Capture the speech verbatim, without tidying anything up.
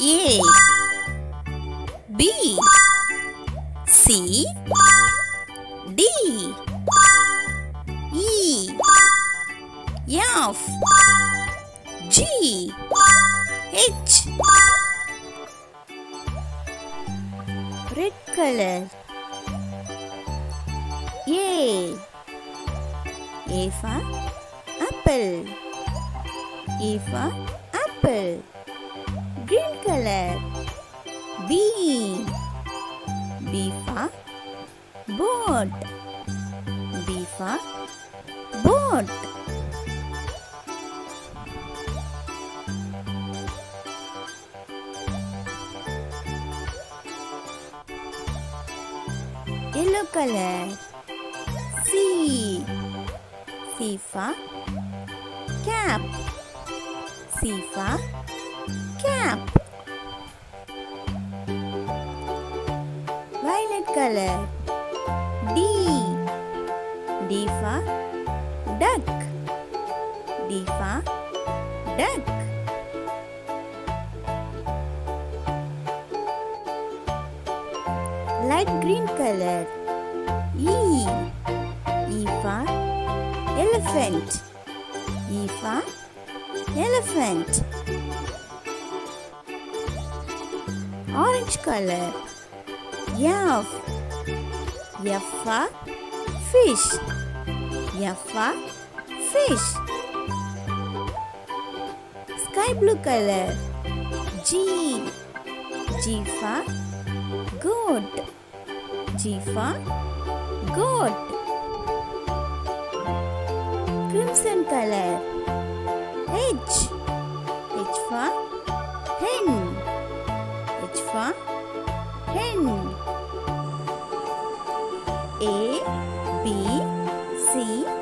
A, B, C, D, E, F, G, H. Red color. A, A for apple, A for apple. Green color. B, B for boat, B for boat. Yellow color. C, C for cap, C for cap. Violet color. D, D for duck, D for duck. Light green color. E, E for elephant, E for elephant. Orange color. F, F for fish, F for fish. Sky blue color. G, G for goat, G for goat. Crimson color. H, H for hen, H for hen. A, B, C,